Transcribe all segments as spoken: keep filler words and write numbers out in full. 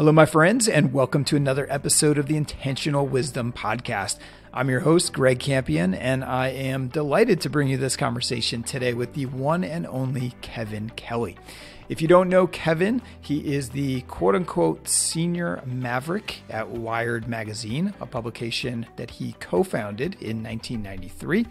Hello, my friends, and welcome to another episode of the Intentional Wisdom Podcast. I'm your host, Greg Campion, and I am delighted to bring you this conversation today with the one and only Kevin Kelly. If you don't know Kevin, he is the quote-unquote senior maverick at Wired Magazine, a publication that he co-founded in nineteen ninety-three.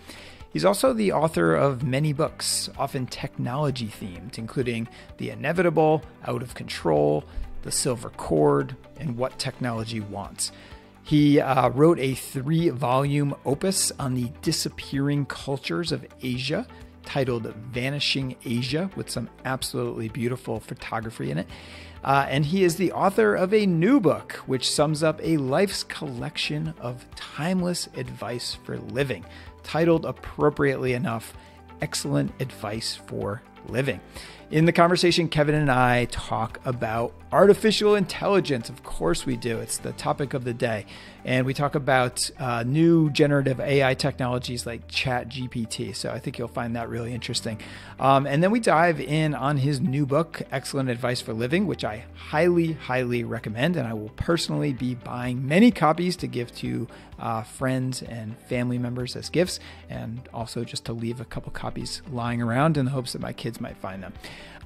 He's also the author of many books, often technology-themed, including The Inevitable, Out of Control, The Silver Cord, and What Technology Wants. He uh, wrote a three-volume opus on the disappearing cultures of Asia, titled Vanishing Asia, with some absolutely beautiful photography in it. Uh, and he is the author of a new book, which sums up a life's collection of timeless advice for living, titled, appropriately enough, Excellent Advice for Living. In the conversation, Kevin and I talk about artificial intelligence. Of course we do. It's the topic of the day. And we talk about uh, new generative A I technologies like ChatGPT. So I think you'll find that really interesting. Um, and then we dive in on his new book, Excellent Advice for Living, which I highly, highly recommend. And I will personally be buying many copies to give to uh, friends and family members as gifts, and also just to leave a couple copies lying around in the hopes that my kids might find them.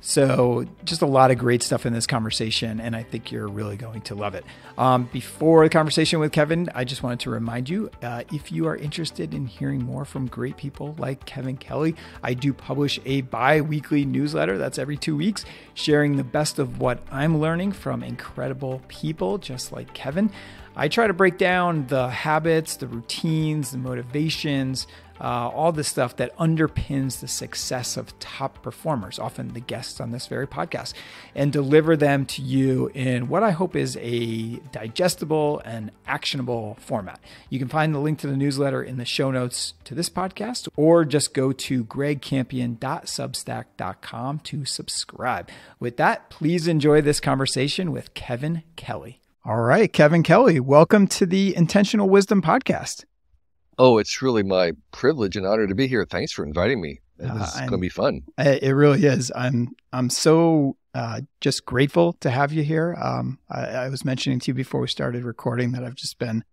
So just a lot of great stuff in this conversation, and I think you're really going to love it. Um, before the conversation with Kevin, I just wanted to remind you, uh, if you are interested in hearing more from great people like Kevin Kelly, I do publish a bi-weekly newsletter. That's every two weeks, sharing the best of what I'm learning from incredible people just like Kevin. I try to break down the habits, the routines, the motivations, Uh, all the stuff that underpins the success of top performers, often the guests on this very podcast, and deliver them to you in what I hope is a digestible and actionable format. You can find the link to the newsletter in the show notes to this podcast, or just go to greg campion dot substack dot com to subscribe. With that, please enjoy this conversation with Kevin Kelly. All right, Kevin Kelly, welcome to the Intentional Wisdom Podcast. Oh, it's really my privilege and honor to be here. Thanks for inviting me. This uh, is going to be fun. It really is. I'm I'm so uh, just grateful to have you here. Um, I, I was mentioning to you before we started recording that I've just been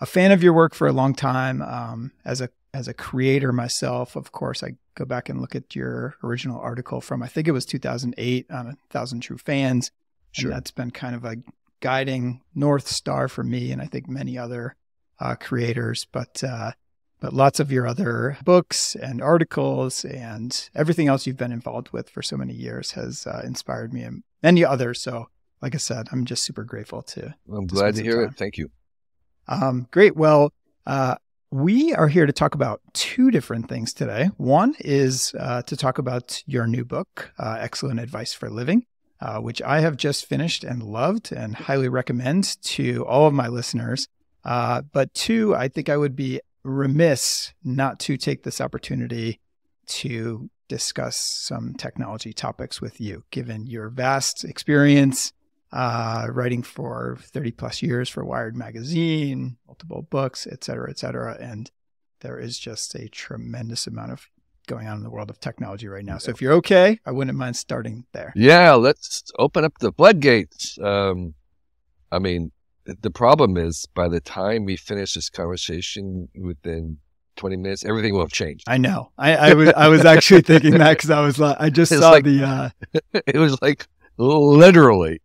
a fan of your work for a long time. Um, as a as a creator myself, of course, I go back and look at your original article from, I think it was two thousand eight, on A Thousand True Fans. Sure. And that's been kind of a guiding North Star for me, and I think many other Uh, creators, but uh, but lots of your other books and articles and everything else you've been involved with for so many years has uh, inspired me and many others. So, like I said, I'm just super grateful to. I'm to glad to hear it. Thank you. Um, great. Well, uh, we are here to talk about two different things today. One is uh, to talk about your new book, uh, Excellent Advice for Living, uh, which I have just finished and loved and highly recommend to all of my listeners. Uh, but two, I think I would be remiss not to take this opportunity to discuss some technology topics with you, given your vast experience uh, writing for thirty plus years for Wired Magazine, multiple books, et cetera, et cetera. And there is just a tremendous amount of going on in the world of technology right now. So if you're okay, I wouldn't mind starting there. Yeah, let's open up the floodgates. Um, I mean... The problem is, by the time we finish this conversation, within twenty minutes, everything will have changed. I know. I, I, was, I was actually thinking that because I was like, I just saw like, the... Uh... It was like literally,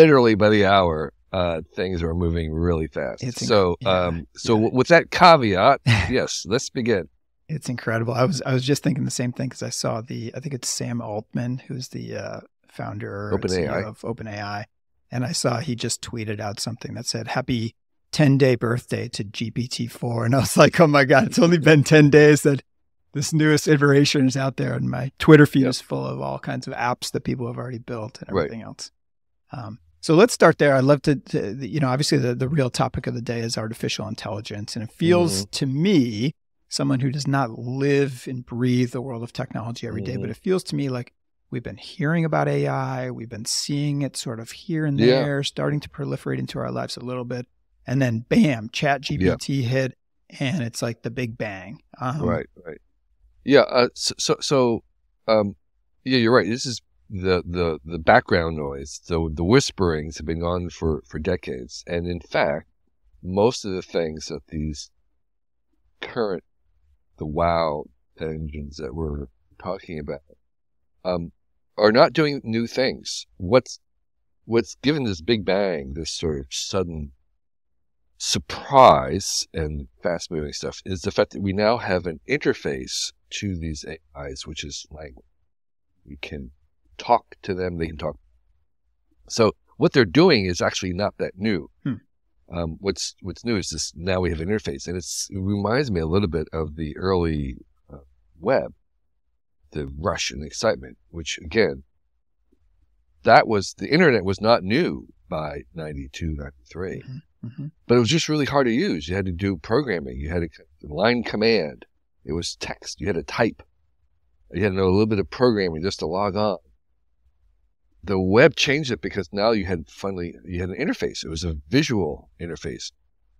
literally by the hour, uh, things are moving really fast. It's so yeah, um, so yeah. With that caveat, yes, let's begin. It's incredible. I was, I was just thinking the same thing because I saw the, I think it's Sam Altman, who's the uh, founder Open A I. Of OpenAI. And I saw he just tweeted out something that said, happy ten-day birthday to G P T four. And I was like, oh, my God, it's only been ten days that this newest iteration is out there. And my Twitter feed yep. is full of all kinds of apps that people have already built and everything right. else. Um, so let's start there. I'd love to, to you know, obviously the, the real topic of the day is artificial intelligence. And it feels mm-hmm. to me, someone who does not live and breathe the world of technology every mm-hmm. day, but it feels to me like we've been hearing about A I. We've been seeing it sort of here and there, yeah. starting to proliferate into our lives a little bit. And then, bam, ChatGPT yeah. hit, and it's like the big bang. Um, right, right. Yeah, uh, so, so, so um, yeah, you're right. This is the the the background noise, the the whisperings have been on for for decades, and in fact, most of the things that these current the wow engines that we're talking about um, are not doing new things. What's what's given this big bang, this sort of sudden surprise and fast moving stuff, is the fact that we now have an interface to these A Is, which is language. We can talk to them, they can talk. So what they're doing is actually not that new. Hmm. Um, what's what's new is this, now we have an interface, and it's, it reminds me a little bit of the early uh, web, the rush and excitement, which again, that was, the internet was not new by ninety-two, ninety-three, mm-hmm. Mm-hmm. But it was just really hard to use. You had to do programming. You had a line command. It was text. You had to type. You had to know a little bit of programming just to log on. The web changed it because now you had finally, you had an interface. It was a visual interface.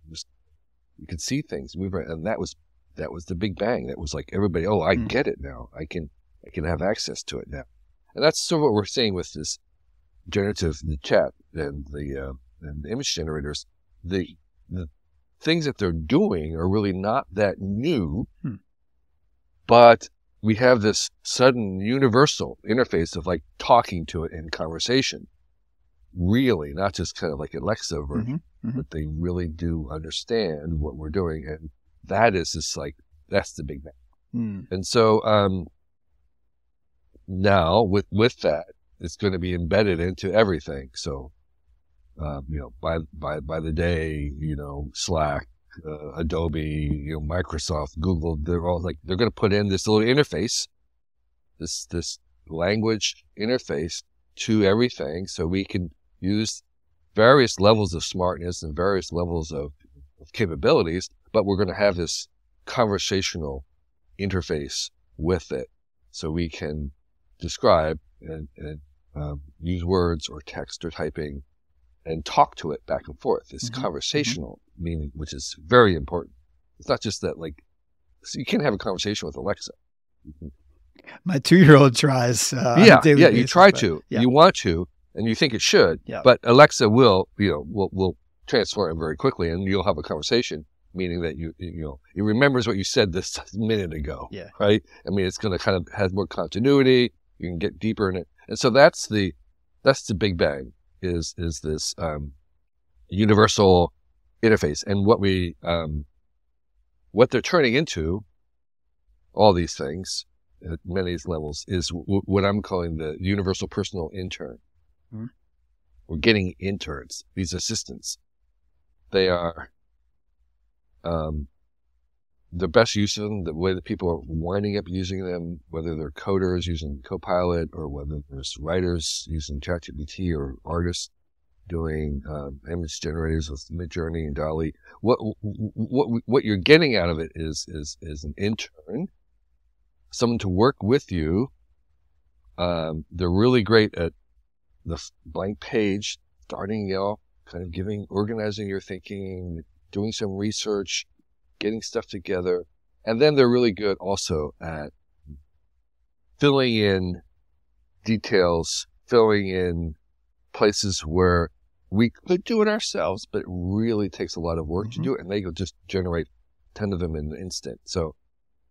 It was, you could see things move around, and that was that was the big bang. That was like everybody, oh, I mm. get it now. I can I can have access to it now, and that's sort of what we're seeing with this generative, the chat and the uh, and the image generators. The the things that they're doing are really not that new, mm. but we have this sudden universal interface of like talking to it in conversation, really, not just kind of like Alexa version, mm-hmm, mm-hmm. but they really do understand what we're doing. And that is just like, that's the big bang. Mm. And so um, now with, with that, it's going to be embedded into everything. So, uh, you know, by, by, by the day, you know, Slack, Uh, Adobe, you know, Microsoft, Google, they're all like, they're going to put in this little interface, this this language interface to everything, so we can use various levels of smartness and various levels of, of capabilities, but we're going to have this conversational interface with it, so we can describe and, and um, use words or text or typing and talk to it back and forth. It's mm-hmm. conversational mm-hmm. meaning, which is very important. It's not just that, like, so you can't have a conversation with Alexa. Mm-hmm. My two-year-old tries. Uh, yeah, on a daily yeah. Basis, you try but, to, yeah. you want to, and you think it should. Yeah. But Alexa will, you know, will will transform very quickly, and you'll have a conversation, meaning that you you know it remembers what you said this minute ago. Yeah. Right. I mean, it's going to kind of have more continuity. You can get deeper in it, and so that's the that's the big bang. Is is this um, universal interface, and what we um, what they're turning into, all these things at many levels, is w what I'm calling the universal personal intern. Mm-hmm. We're getting interns, these assistants. They are um, the best use of them. The way that people are winding up using them, whether they're coders using Copilot, or whether there's writers using ChatGPT, or artists doing um, image generators with Midjourney and Dolly. What what what you're getting out of it is is is an intern, someone to work with you. Um, they're really great at the blank page, starting you know, kind of giving, organizing your thinking, doing some research, getting stuff together, and then they're really good also at filling in details, filling in places where we could do it ourselves, but it really takes a lot of work mm-hmm. to do it, and they will just generate ten of them in an instant. So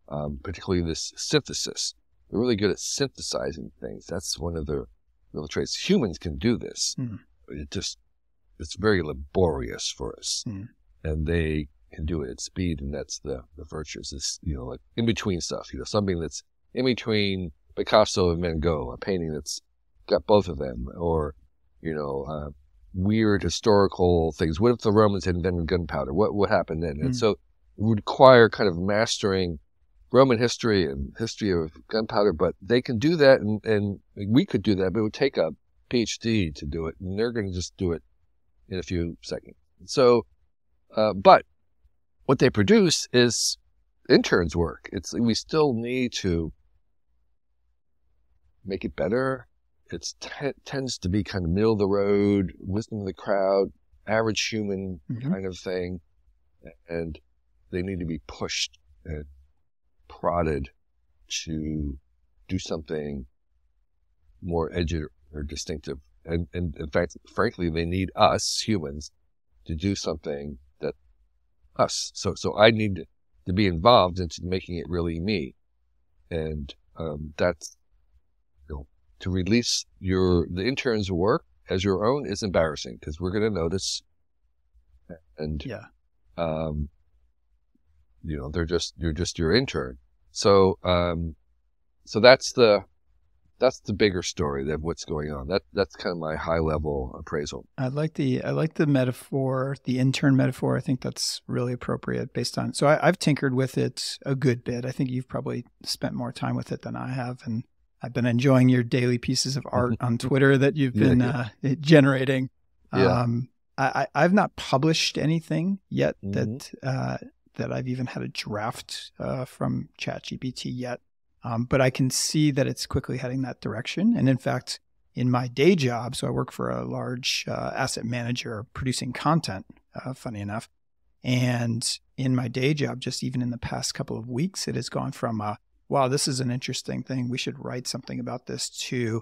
um, particularly this synthesis, they're really good at synthesizing things. That's one of their real traits. Humans can do this. Mm. It just, it's very laborious for us, mm. and they can do it at speed, and that's the, the virtues, this, you know, like in between stuff, you know, something that's in between Picasso and Van Gogh, a painting that's got both of them, or, you know, uh, weird historical things. What if the Romans had invented gunpowder? What would happen then? Mm. And so it would require kind of mastering Roman history and history of gunpowder, but they can do that, and, and we could do that, but it would take a PhD to do it, and they're going to just do it in a few seconds. So, uh, but what they produce is interns' work. It's, we still need to make it better. It tends to be kind of middle of the road, wisdom of the crowd, average human mm-hmm. kind of thing, and they need to be pushed and prodded to do something more edgy or distinctive. And, and in fact, frankly, they need us humans to do something that us. So, so I need to, to be involved into making it really me. And, um, that's, you know, to release your, the intern's work as your own is embarrassing because we're going to notice. And, yeah. um, you know, they're just, you're just your intern. So, um, so that's the, that's the bigger story of what's going on. That that's kind of my high level appraisal. I like the I like the metaphor, the intern metaphor. I think that's really appropriate based on. So I, I've tinkered with it a good bit. I think you've probably spent more time with it than I have, and I've been enjoying your daily pieces of art on Twitter that you've been yeah, yeah. Uh, generating. Yeah. Um, I, I've not published anything yet mm-hmm. that uh, that I've even had a draft uh, from ChatGPT yet. Um, but I can see that it's quickly heading that direction. And in fact, in my day job, so I work for a large uh, asset manager producing content, uh, funny enough. And in my day job, just even in the past couple of weeks, it has gone from, uh, wow, this is an interesting thing. We should write something about this to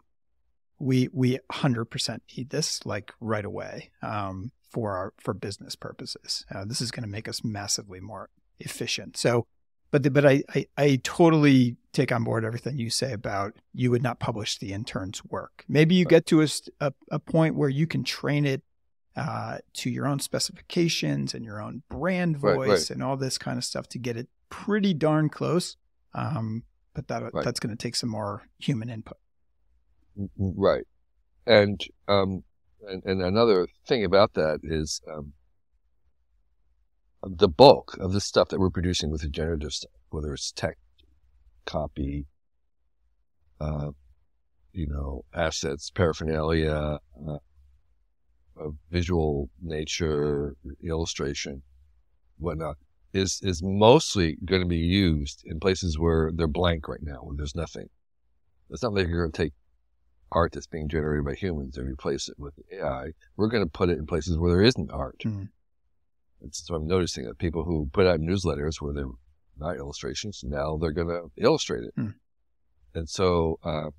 we we one hundred percent need this like right away um, for, our, for business purposes. Uh, this is going to make us massively more efficient. So. But the, but I, I, I totally take on board everything you say about you would not publish the intern's work. Maybe you get to a, a, a point where you can train it uh, to your own specifications and your own brand voice right, right. and all this kind of stuff to get it pretty darn close. Um, but that right. that's going to take some more human input. Right. And, um, and, and another thing about that is... Um, the bulk of the stuff that we're producing with the generative stuff, whether it's tech, copy, uh, you know, assets, paraphernalia, uh, of visual nature, illustration, whatnot, is, is mostly going to be used in places where they're blank right now, where there's nothing. It's not like you're going to take art that's being generated by humans and replace it with A I. We're going to put it in places where there isn't art. Mm-hmm. So I'm noticing that people who put out newsletters where they're not illustrations, now they're going to illustrate it. Mm. And so uh,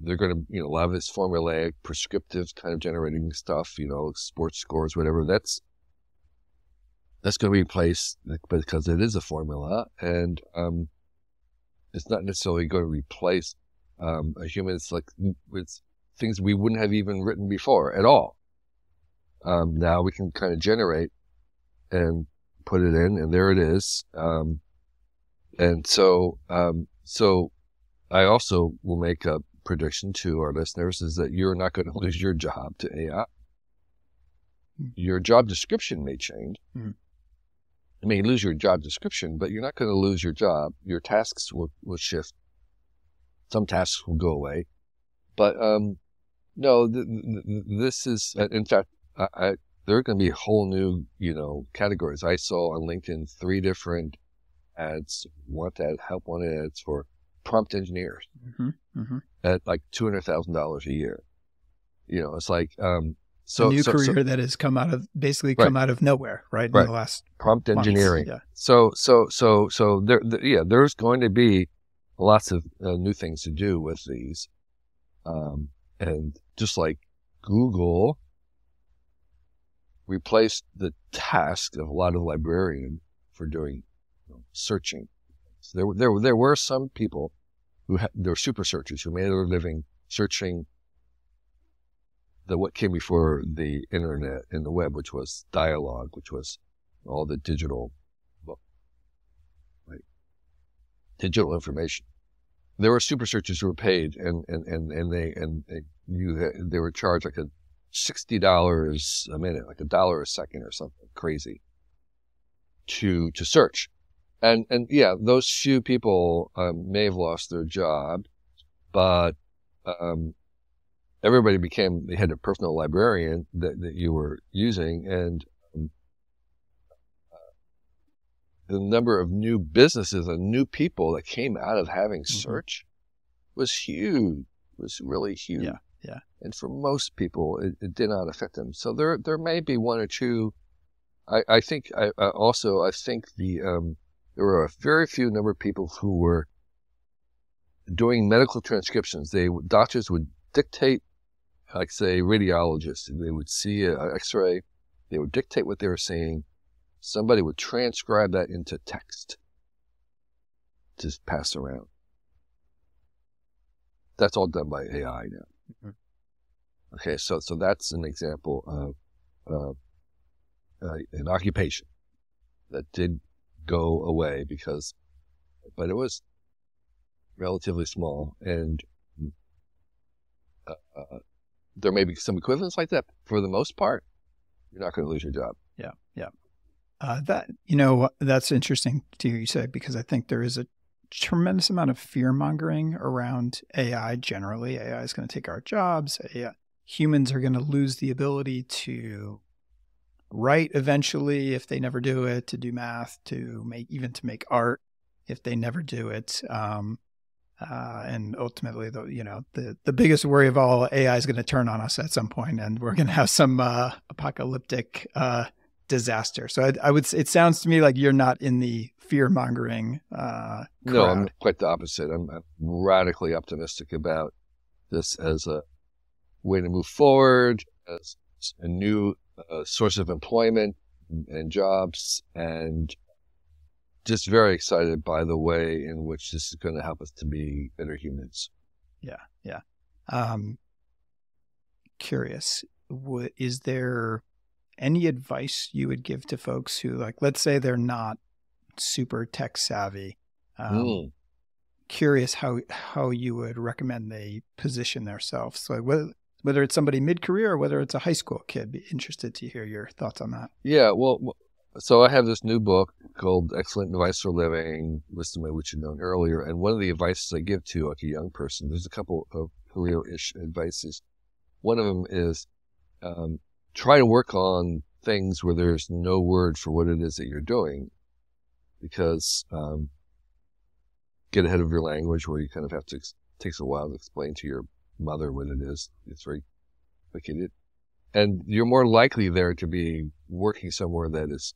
they're going to, you know, a lot of this formulaic, prescriptive kind of generating stuff, you know, sports scores, whatever, that's that's going to be replaced because it is a formula. And um, it's not necessarily going to replace um, a human. It's like it's things we wouldn't have even written before at all. Um, now we can kind of generate and put it in, and there it is. Um, and so, um, so I also will make a prediction to our listeners is that you're not going to lose your job to A I. Your job description may change. Mm-hmm. You may lose your job description, but you're not going to lose your job. Your tasks will, will shift. Some tasks will go away. But, um, no, th th this is, in fact, I, I there are going to be whole new, you know, categories. I saw on LinkedIn three different ads, one ad, help wanted ads for prompt engineers mm-hmm, mm-hmm. at like two hundred thousand dollars a year. You know, it's like, um, so a new so, career so, that has come out of basically right. come out of nowhere, right? right. In the last prompt months. engineering. Yeah. So, so, so, so there, there, yeah, there's going to be lots of uh, new things to do with these. Um, and just like Google replaced the task of a lot of librarians for doing you know, searching. So there, there, there were some people who had, there were super searchers who made their living searching the what came before the internet and the web, which was dialogue, which was all the digital, well, right, digital information. There were super searchers who were paid, and and and and they and they, you they were charged like a sixty dollars a minute, like a dollar a second or something crazy to, to search. And, and yeah, those few people, um, may have lost their job, but, um, everybody became, they had a personal librarian that, that you were using. And um, the number of new businesses and new people that came out of having search mm-hmm. was huge, was really huge. Yeah. Yeah. And for most people, it, it did not affect them. So there, there may be one or two. I, I think I, I also, I think the, um, there were a very few number of people who were doing medical transcriptions. They, doctors would dictate, like say radiologists, they would see an x-ray, they would dictate what they were seeing, somebody would transcribe that into text to pass around. That's all done by A I now. Mm-hmm. Okay, so so that's an example of uh, uh, an occupation that did go away because, but it was relatively small, and uh, uh, there may be some equivalents like that. For the most part, you're not going to lose your job. Yeah, yeah. Uh, that you know, that's interesting to hear you say, because I think there is a tremendous amount of fear mongering around A I generally. A I is going to take our jobs. A I, humans are going to lose the ability to write eventually if they never do it, to do math, to make, even to make art if they never do it. Um, uh, and ultimately, the, you know, the, the biggest worry of all, A I is going to turn on us at some point, and we're going to have some uh, apocalyptic uh, disaster. So I, I would say, it sounds to me like you're not in the fear mongering uh, crowd. No, I'm quite the opposite. I'm, I'm radically optimistic about this as a way to move forward, as a new uh, source of employment and jobs, and just very excited by the way in which this is going to help us to be better humans. Yeah, yeah. Um, curious, what, is there any advice you would give to folks who, like, let's say they're not super tech savvy? Um, mm. Curious how how you would recommend they position themselves. So whether, whether it's somebody mid-career or whether it's a high school kid, be interested to hear your thoughts on that. Yeah, well, so I have this new book called Excellent Advice for Living, Wisdom I Wish You'd Known Earlier. And one of the advices I give to like a young person, there's a couple of career-ish advices. One of them is um, try to work on things where there's no word for what it is that you're doing, because um, get ahead of your language where you kind of have to, it takes a while to explain to your mother what it is. It's very complicated. And you're more likely there to be working somewhere that is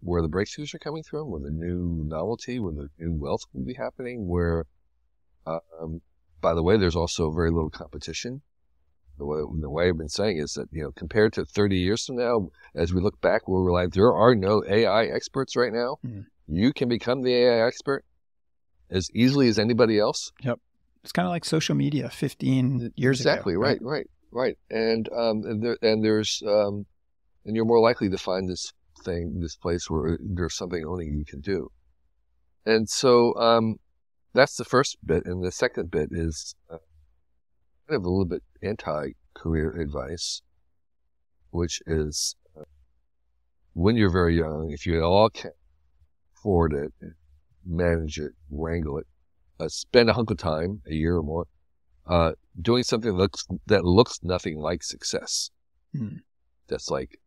where the breakthroughs are coming through, where the new novelty, where the new wealth will be happening, where, uh, um, by the way, there's also very little competition. The way, the way I've been saying is that, you know, compared to thirty years from now, as we look back, we'll realize there are no A I experts right now. Mm. You can become the A I expert as easily as anybody else. Yep. It's kind of like social media fifteen years exactly, ago. Exactly, right, right, right. And um, and, there, and there's, um, and you're more likely to find this thing, this place where there's something only you can do. And so um, that's the first bit. And the second bit is uh, kind of a little bit anti-career advice, which is uh, when you're very young, if you at all can afford it, manage it, wrangle it, uh, spend a hunk of time, a year or more, uh, doing something that looks, that looks nothing like success. Hmm. That's like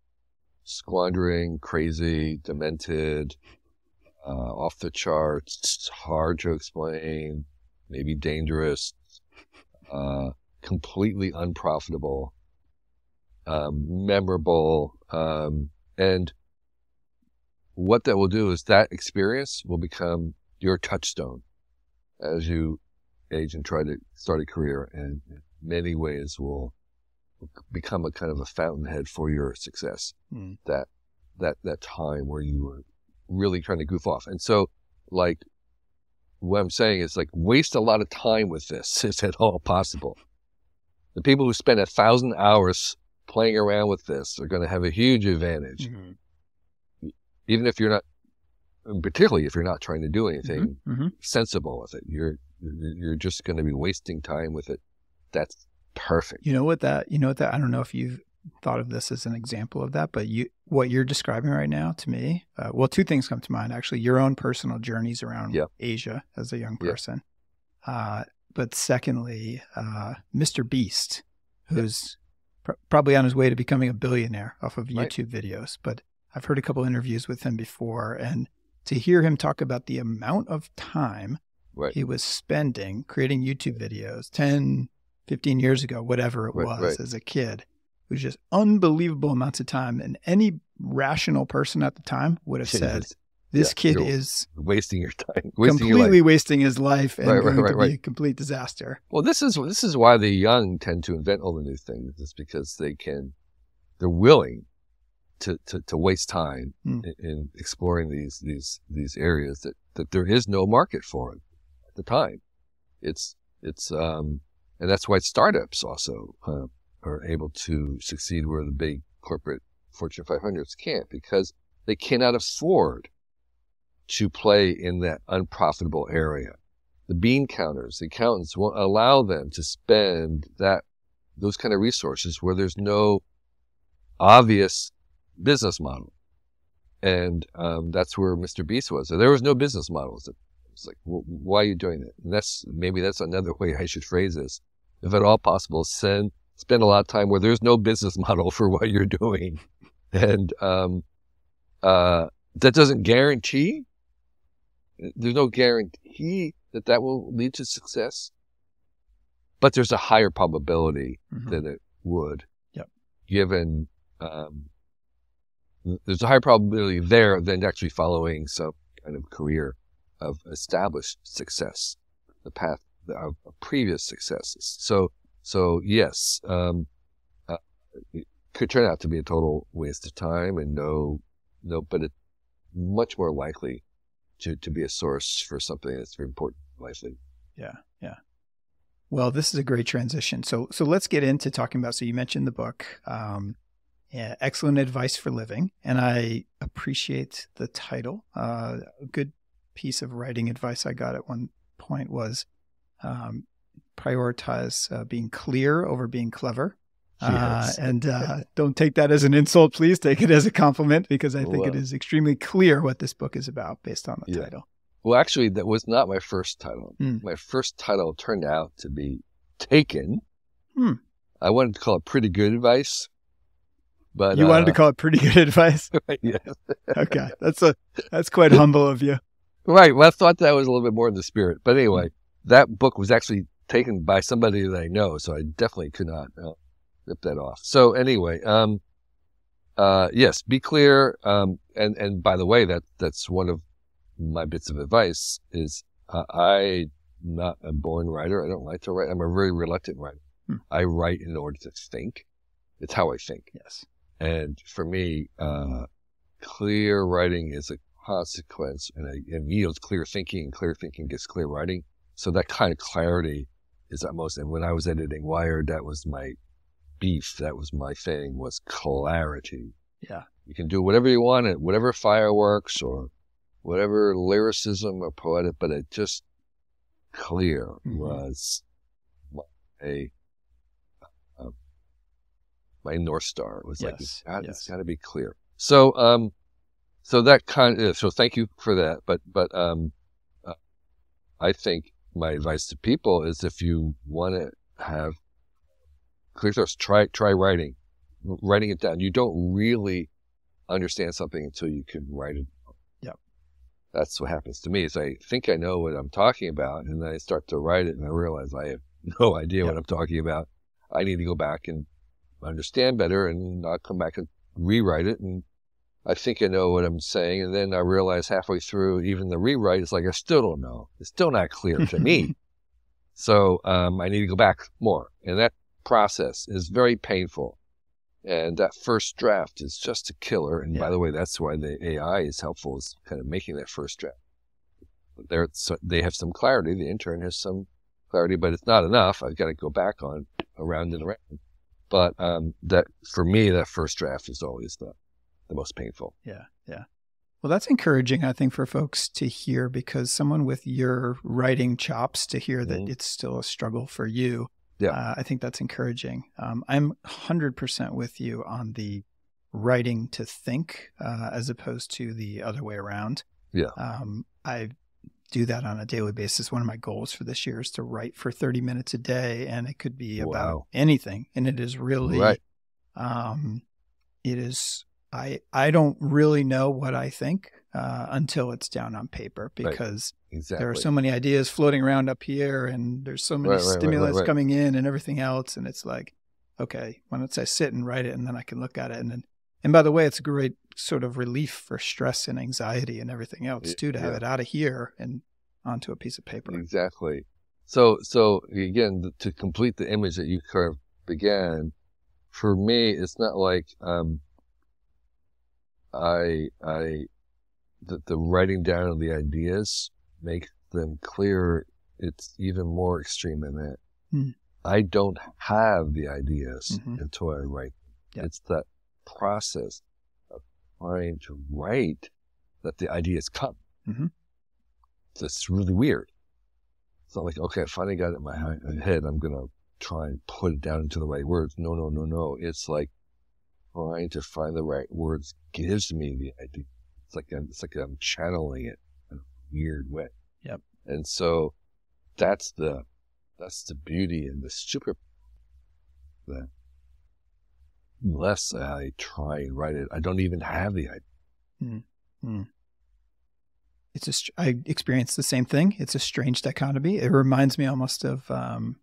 squandering, crazy, demented, uh, off the charts, hard to explain, maybe dangerous, uh, completely unprofitable, um, memorable, um, and what that will do is that experience will become your touchstone as you age and try to start a career, and in many ways will become a kind of a fountainhead for your success. Mm. That that that time where you were really trying to goof off. And so, like, what I'm saying is, like, waste a lot of time with this if at all possible. The people who spend a thousand hours playing around with this are going to have a huge advantage. Mm-hmm. Even if you're not, particularly if you're not trying to do anything mm-hmm. sensible with it, you're you're just going to be wasting time with it. That's perfect. You know what that, you know what that, I don't know if you've thought of this as an example of that, but you, what you're describing right now to me, uh, well, two things come to mind, actually, your own personal journeys around yep. Asia as a young person. Yep. Uh, but secondly, uh, Mister Beast, who's yep. pr probably on his way to becoming a billionaire off of YouTube right. videos, but I've heard a couple interviews with him before, and to hear him talk about the amount of time right. he was spending creating YouTube videos ten, fifteen years ago, whatever it right, was right. as a kid, it was just unbelievable amounts of time. And any rational person at the time would have said, This yeah, kid is wasting your time, wasting completely your life. wasting his life, and right, going right, right, to right. be a complete disaster. Well, this is this is why the young tend to invent all the new things. It's because they can, they're willing to to, to waste time mm. in, in exploring these these these areas that that there is no market for it at the time. It's it's um, and that's why startups also uh, are able to succeed where the big corporate Fortune five hundreds can't, because they cannot afford to play in that unprofitable area. The bean counters, the accountants won't allow them to spend that those kind of resources where there's no obvious business model. And um, that's where Mister Beast was. So there was no business models. It's like, well, why are you doing that? And that's maybe that's another way I should phrase this. If at all possible, send spend a lot of time where there's no business model for what you're doing. And um, uh, that doesn't guarantee, there's no guarantee that that will lead to success, but there's a higher probability mm-hmm. that it would, yep. given um, there's a higher probability there than actually following some kind of career of established success, the path of previous successes. So So yes, um, uh, it could turn out to be a total waste of time, and no, no, but it's much more likely to, to be a source for something that's very important, likely. Yeah, yeah. Well, this is a great transition. So, so let's get into talking about. So you mentioned the book, um, yeah, Excellent Advice for Living, and I appreciate the title. Uh, a good piece of writing advice I got at one point was, um, prioritize uh, being clear over being clever. Uh, and uh, don't take that as an insult, please. Take it as a compliment, because I think well, uh, it is extremely clear what this book is about based on the yeah. title. Well, actually, that was not my first title. Mm. My first title turned out to be taken. Mm. I wanted to call it Pretty Good Advice. But You uh, wanted to call it Pretty Good Advice? Yeah. Okay. That's, a, that's quite humble of you. Right. Well, I thought that was a little bit more in the spirit. But anyway, mm. that book was actually taken by somebody that I know, so I definitely could not uh, rip that off. So anyway, um, uh, yes, be clear. Um, and, and by the way, that, that's one of my bits of advice is uh, I'm not a born writer. I don't like to write. I'm a very reluctant writer. Hmm. I write in order to think. It's how I think. Yes. And for me, uh, clear writing is a consequence, and it yields clear thinking, and clear thinking gets clear writing. So that kind of clarity is at most, and when I was editing Wired, that was my beef. That was my thing, was clarity. Yeah. You can do whatever you want, it whatever fireworks or whatever lyricism or poetic, but it just clear mm-hmm. was a, a, my North Star. It was yes. like, it's, it's yes. got to be clear. So, um, so that kind of, so thank you for that. But, but, um, uh, I think my advice to people is if you want to have clear thoughts, try, try writing, writing it down. You don't really understand something until you can write it down. Yep. That's what happens to me, is I think I know what I'm talking about, and then I start to write it and I realize I have no idea yep. what I'm talking about. I need to go back and understand better, and I'll come back and rewrite it. And I think I know what I'm saying, and then I realize halfway through, even the rewrite, it's like, I still don't know. It's still not clear to me. So um, I need to go back more. And that process is very painful. And that first draft is just a killer. And yeah. by the way, that's why the A I is helpful, is kind of making that first draft. They're, so they have some clarity. The intern has some clarity, but it's not enough. I've got to go back on around and around. But um, that for me, that first draft is always the the most painful. Yeah. Yeah. Well, that's encouraging, I think, for folks to hear, because someone with your writing chops to hear that mm-hmm. it's still a struggle for you. Yeah. Uh, I think that's encouraging. Um, I'm one hundred percent with you on the writing to think uh, as opposed to the other way around. Yeah. Um, I do that on a daily basis. One of my goals for this year is to write for thirty minutes a day, and it could be wow. about anything. And it is really, right. um, it is, I, I don't really know what I think uh, until it's down on paper, because right. exactly. there are so many ideas floating around up here, and there's so many right, stimulus right, right, right. coming in and everything else. And it's like, okay, why don't I sit and write it, and then I can look at it. And then And by the way, it's a great sort of relief for stress and anxiety and everything else too, to have yeah. it out of here and onto a piece of paper. Exactly. So, so again, to complete the image that you kind of began, for me, it's not like um, I, I, the, the writing down of the ideas make them clearer. It's even more extreme than that. Mm. I don't have the ideas mm-hmm. until I write them. Yep. It's that process of trying to write that the ideas come. Mm-hmm. So it's really weird. It's not like, okay, I finally got it in my head. I'm going to try and put it down into the right words. No, no, no, no. It's like trying to find the right words gives me the idea. It's like I'm, it's like I'm channeling it in a weird way. Yep. And so that's the, that's the beauty and the super that unless I try and write it, I don't even have the idea. Mm. Mm. It's just, I experienced the same thing. It's a strange dichotomy. It reminds me almost of um,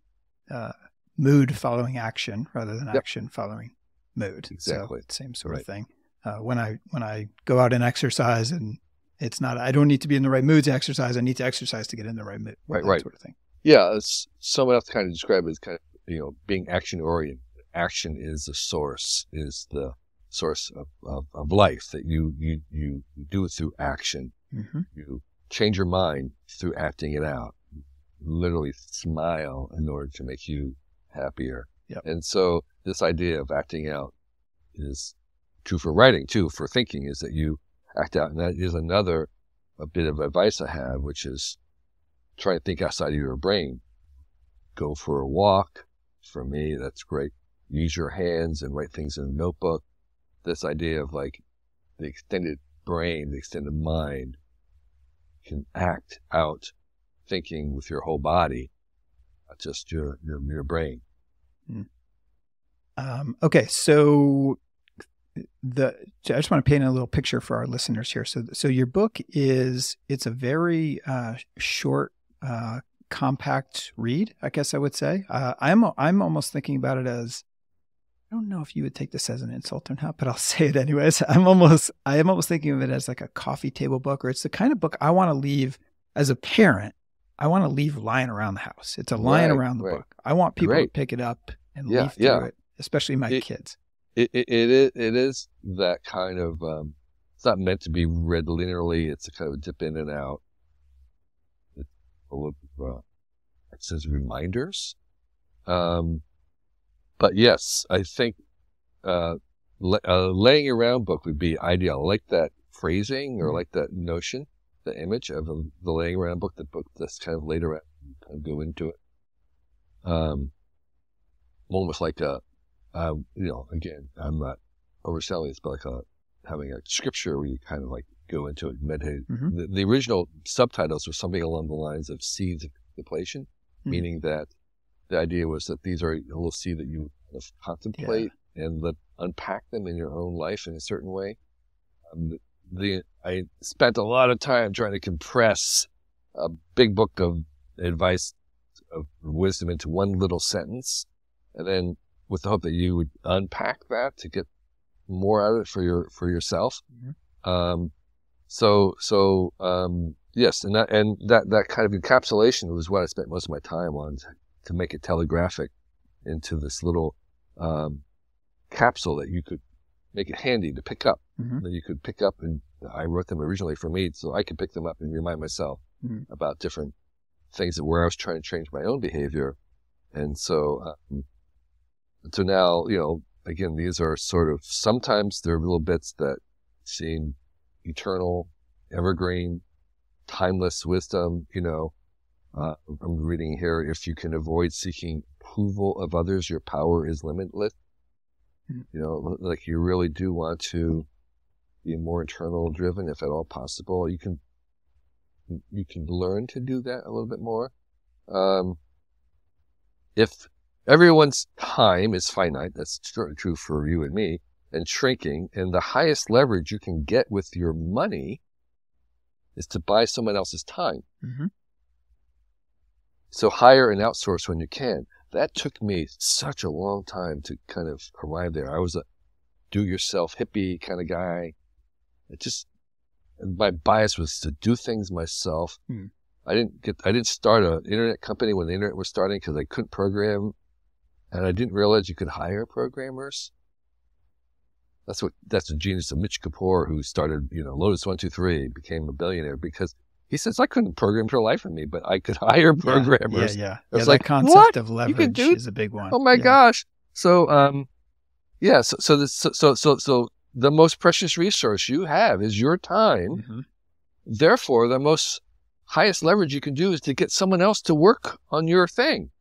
uh, mood following action rather than yep. action following mood. Exactly. So, same sort right. of thing. Uh, when I when I go out and exercise, and it's not, I don't need to be in the right mood to exercise. I need to exercise to get in the right mood. Right, that right. sort of thing. Yeah, it's someone else kind of described it as kind of, you know, being action oriented. Action is the source, is the source of, of, of life, that you, you, you do it through action. Mm-hmm. You change your mind through acting it out. You literally smile in order to make you happier. Yep. And so this idea of acting out is true for writing too, for thinking, is that you act out. And that is another a bit of advice I have, which is try to think outside of your brain. Go for a walk. For me, that's great. Use your hands and write things in a notebook. This idea of like the extended brain, the extended mind, can act out thinking with your whole body, not just your your, your brain. Mm. Um, okay, so the I just want to paint a little picture for our listeners here. So, so your book is it's a very uh, short, uh, compact read, I guess I would say. Uh, I'm I'm almost thinking about it as, I don't know if you would take this as an insult or not, but I'll say it anyways. I'm almost, I am almost thinking of it as like a coffee table book, or it's the kind of book I want to leave as a parent. I want to leave lying around the house. It's a lying right, around the right. book. I want people right. to pick it up and yeah, leaf through yeah. it, especially my it, kids. It, it, it, is, it is that kind of, um, it's not meant to be read linearly. It's a kind of dip in and out. It's a little bit of, uh, it says reminders. Um, But yes, I think uh, a laying around book would be ideal. I like that phrasing, or like that notion, the image of a, the laying around book, the book that's kind of laid around, kind of go into it. Um, almost like a, uh, you know, again, I'm not overselling this, but like a, having a scripture where you kind of like go into it and meditate. Mm-hmm. the, the original subtitles were something along the lines of seeds of contemplation, mm-hmm. meaning that the idea was that these are a little seed that you kind of contemplate yeah. and let, unpack them in your own life in a certain way. Um, the, the I spent a lot of time trying to compress a big book of advice of wisdom into one little sentence, and then with the hope that you would unpack that to get more out of it for your for yourself. Mm-hmm. Um, so so um, yes, and that and that that kind of encapsulation was what I spent most of my time on, to make it telegraphic into this little um, capsule that you could make it handy to pick up, mm-hmm. that you could pick up. And I wrote them originally for me so I could pick them up and remind myself mm-hmm. about different things that where I was trying to change my own behavior. And so, um, so now, you know, again, these are sort of, sometimes they're little bits that seem eternal, evergreen, timeless wisdom, you know. Uh, I'm reading here, if you can avoid seeking approval of others, your power is limitless. You know, like you really do want to be more internal driven, if at all possible. You can, you can learn to do that a little bit more. Um, if everyone's time is finite, that's true for you and me, and shrinking, and the highest leverage you can get with your money is to buy someone else's time. Mm-hmm. So hire and outsource when you can. That took me such a long time to kind of arrive there. I was a do-yourself hippie kind of guy. It just, my bias was to do things myself. Hmm. I didn't get, I didn't start an internet company when the internet was starting because I couldn't program, and I didn't realize you could hire programmers. That's what, that's the genius of Mitch Kapoor, who started, you know, Lotus One Two Three, became a billionaire because he says, I couldn't program for life in me, but I could hire programmers. Yeah, yeah. yeah. It's yeah, like that concept what? of leverage is a big one. Oh my yeah. gosh. So, um, yeah. So, so, this, so, so, so, so the most precious resource you have is your time. Mm-hmm. Therefore, the most highest leverage you can do is to get someone else to work on your thing.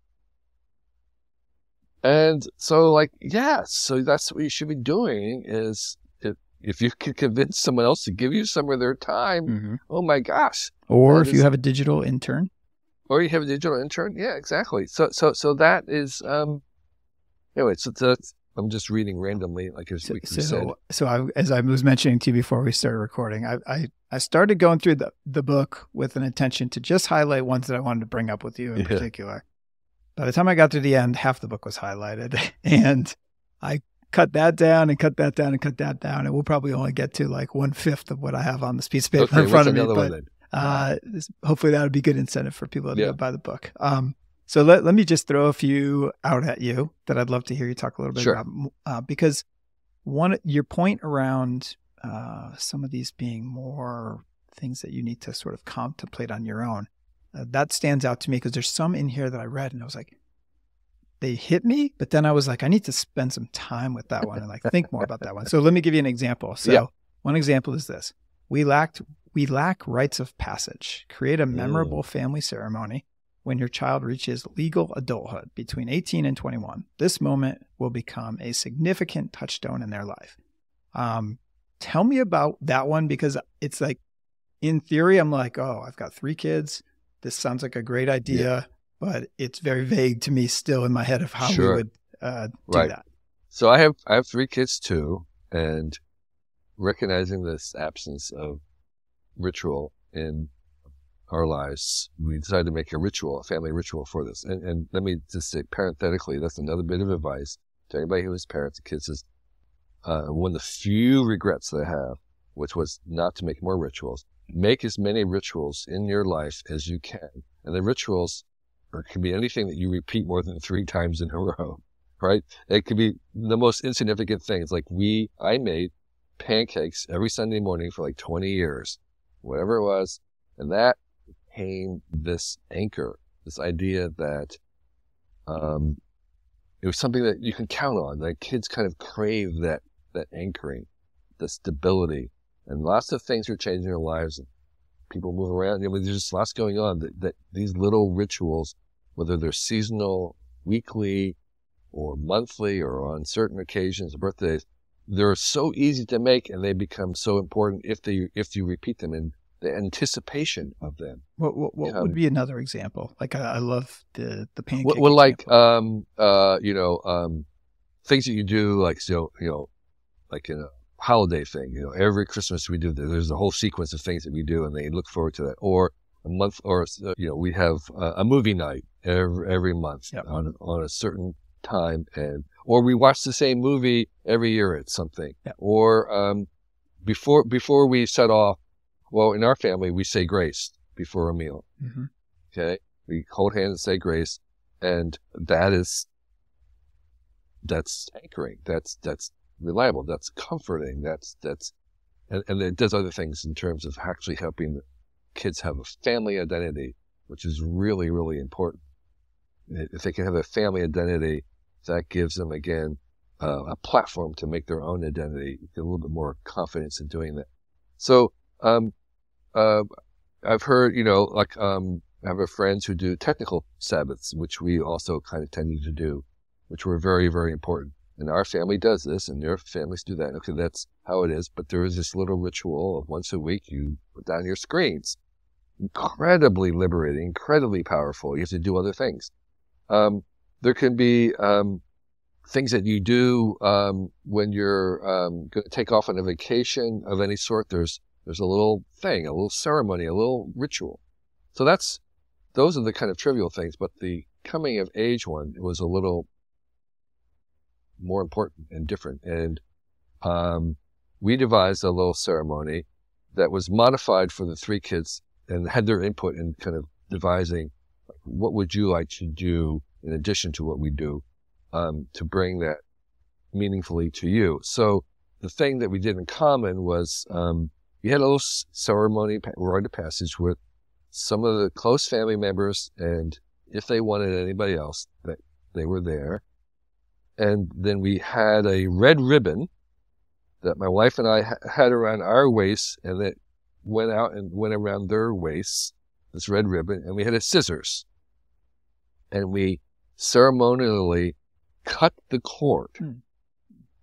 And so, like, yeah, so that's what you should be doing is if, if you can convince someone else to give you some of their time, mm-hmm. oh my gosh. Or if is, you have a digital intern. Or you have a digital intern. Yeah, exactly. So, so, so that is, um, anyway, so that's, I'm just reading randomly, like as so, we so, said. So I, as I was mentioning to you before we started recording, I, I, I started going through the, the book with an intention to just highlight ones that I wanted to bring up with you in yeah. particular. By the time I got to the end, half the book was highlighted, and I cut that down and cut that down and cut that down, and we'll probably only get to like one-fifth of what I have on this piece of paper okay, in front of me, but one, uh, this, hopefully that would be good incentive for people to yeah. go buy the book. Um, So let, let me just throw a few out at you that I'd love to hear you talk a little bit sure. about, uh, because one, your point around uh, some of these being more things that you need to sort of contemplate on your own, uh, that stands out to me because there's some in here that I read and I was like, they hit me, but then I was like, I need to spend some time with that one and like think more about that one. So let me give you an example. So yeah. one example is this. We lacked, we lack rites of passage. Create a memorable mm. family ceremony when your child reaches legal adulthood between eighteen and twenty-one. This moment will become a significant touchstone in their life. Um, tell me about that one, because it's like, in theory, I'm like, oh, I've got three kids. This sounds like a great idea, yeah. but it's very vague to me still in my head of how sure. we would uh, do right. that. So I have, I have three kids too, and recognizing this absence of ritual in our lives, we decided to make a ritual, a family ritual for this. And, and let me just say parenthetically, that's another bit of advice to anybody who has parents and kids is, uh, one of the few regrets that I have, which was not to make more rituals. Make as many rituals in your life as you can. And the rituals are, can be anything that you repeat more than three times in a row, right? It could be the most insignificant things. Like we, I made pancakes every Sunday morning for like twenty years, whatever it was. And that came this anchor, this idea that um, it was something that you can count on. That kids kind of crave that that anchoring, the stability, and lots of things are changing their lives. And people move around. I mean, there's just lots going on. That, that these little rituals, whether they're seasonal, weekly, or monthly, or on certain occasions, birthdays, they're so easy to make, and they become so important if they if you repeat them. And the anticipation of them. What, what, what you know, would be another example? Like I, I love the the pancake. Well, well like um, uh, you know, um, things that you do, like so, you know, like in a holiday thing. You know, every Christmas we do. There's a whole sequence of things that we do, and they look forward to that. Or a month, or you know, we have a, a movie night every every month yep. on on a certain time, and or we watch the same movie every year at something. Yep. Or um, before before we set off. Well, in our family, we say grace before a meal, mm-hmm. okay? We hold hands and say grace, and that is, that's anchoring, that's that's reliable, that's comforting, that's, that's and, and it does other things in terms of actually helping kids have a family identity, which is really, really important. If they can have a family identity, that gives them, again, uh, a platform to make their own identity, a little bit more confidence in doing that. So, um, Uh, I've heard, you know, like, um, I have friends who do technical Sabbaths, which we also kind of tended to do, which were very, very important. And our family does this and their families do that. Okay. That's how it is. But there is this little ritual of once a week, you put down your screens, incredibly liberating, incredibly powerful. You have to do other things. Um, there can be, um, things that you do, um, when you're, um, going to take off on a vacation of any sort. There's, There's a little thing, a little ceremony, a little ritual. So that's, those are the kind of trivial things, but the coming of age one was a little more important and different. And um, we devised a little ceremony that was modified for the three kids and had their input in kind of devising what would you like to do in addition to what we do um, to bring that meaningfully to you. So the thing that we did in common was um, we had a little ceremony, rite of passage with some of the close family members, and if they wanted anybody else, that they were there. And then we had a red ribbon that my wife and I had around our waists, and that went out and went around their waists, this red ribbon, and we had a scissors. And we ceremonially cut the cord hmm.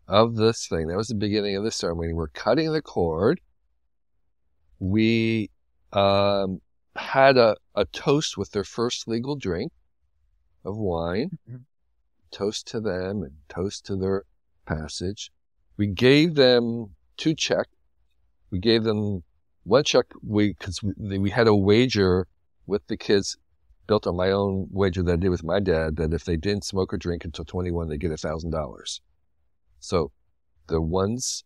of this thing. That was the beginning of the ceremony. We're cutting the cord. We um, had a, a toast with their first legal drink of wine. Mm-hmm. Toast to them and toast to their passage. We gave them two checks. We gave them one check because we, we, we had a wager with the kids built on my own wager that I did with my dad that if they didn't smoke or drink until twenty-one, they get a thousand dollars. So the ones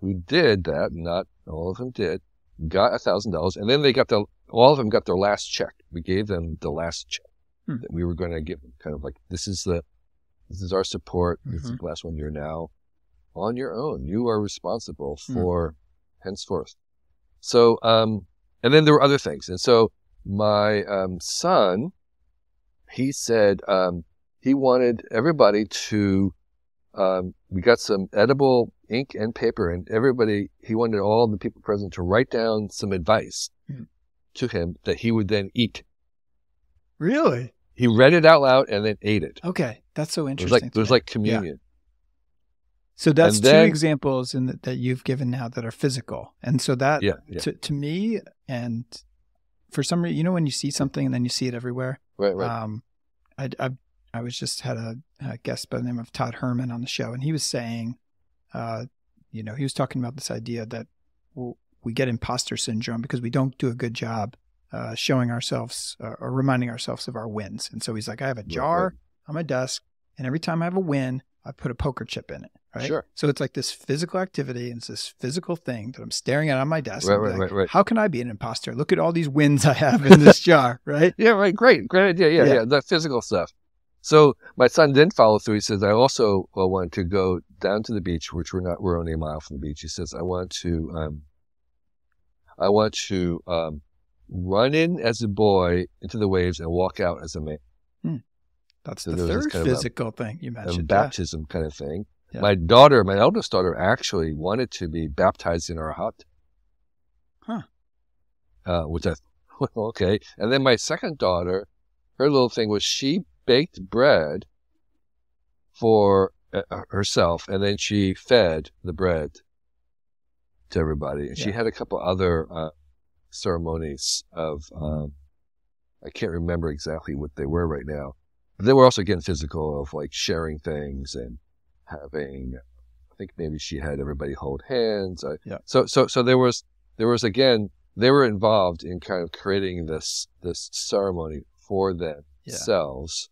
who did that, not all of them did, got a thousand dollars, and then they got the, all of them got their last check. We gave them the last check hmm. that we were going to give them, kind of like, this is the, this is our support. Mm-hmm. This is the last one. You're now on your own. You are responsible for hmm. henceforth. So, um, and then there were other things. And so my um, son, he said um, he wanted everybody to, um, we got some edible ink and paper, and everybody, he wanted all the people present to write down some advice mm. to him that he would then eat. Really? He read it out loud and then ate it. Okay. That's so interesting. There's like, there's like communion. Yeah. So that's and two then, examples in the, that you've given now that are physical. And so that, yeah, yeah. To, to me, and for some reason, you know, when you see something and then you see it everywhere? Right, right. Um, I, I, I was just had a, a guest by the name of Todd Herman on the show, and he was saying, Uh, you know, he was talking about this idea that we get imposter syndrome because we don't do a good job uh, showing ourselves uh, or reminding ourselves of our wins. And so he's like, I have a jar on my desk, and every time I have a win, I put a poker chip in it, right? Sure. So it's like this physical activity, and it's this physical thing that I'm staring at on my desk. Right, right, like, right, right. How can I be an imposter? Look at all these wins I have in this jar, right? Yeah, right. Great, great idea. Yeah, yeah, yeah, the physical stuff. So my son didn't follow through. He says, I also well, want to go down to the beach, which we're not, we're only a mile from the beach. He says, I want to, um, I want to, um, run in as a boy into the waves and walk out as a man. Hmm. That's so the third physical of, thing you mentioned. A baptism yeah. kind of thing. Yeah. My daughter, my eldest daughter actually wanted to be baptized in our hut. Huh. Uh, which I, okay. And then my second daughter, her little thing was she baked bread for herself, and then she fed the bread to everybody. And yeah. she had a couple other uh, ceremonies of, um, I can't remember exactly what they were right now. But they were also getting physical of like sharing things and having, I think maybe she had everybody hold hands. Yeah. So, so, so there was, there was again, they were involved in kind of creating this, this ceremony for themselves. Yeah.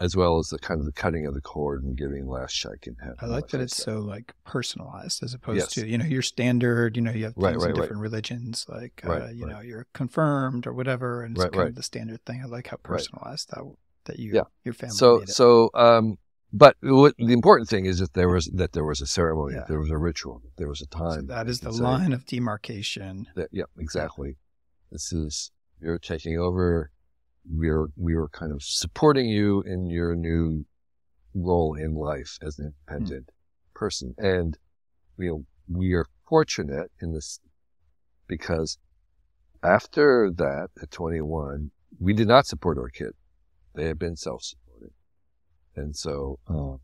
As well as the kind of the cutting of the cord and giving last check and having. I like that it's stuff. So like personalized as opposed yes. to, you know, your standard, you know, you have things right, right, in different right. religions, like, right, uh, you right. know, you're confirmed or whatever. And it's right, kind right. of the standard thing. I like how personalized right. that, that you, yeah. your family so, made it. So, um, but what, the important thing is that there was, that there was a ceremony, yeah. that there was a ritual, that there was a time. So that is the line of demarcation. That, yeah, exactly. This is, you're taking over. We are, we are kind of supporting you in your new role in life as an independent mm. person. And you know, we are fortunate in this because after that, at twenty-one, we did not support our kid. They have been self-supported. And so oh.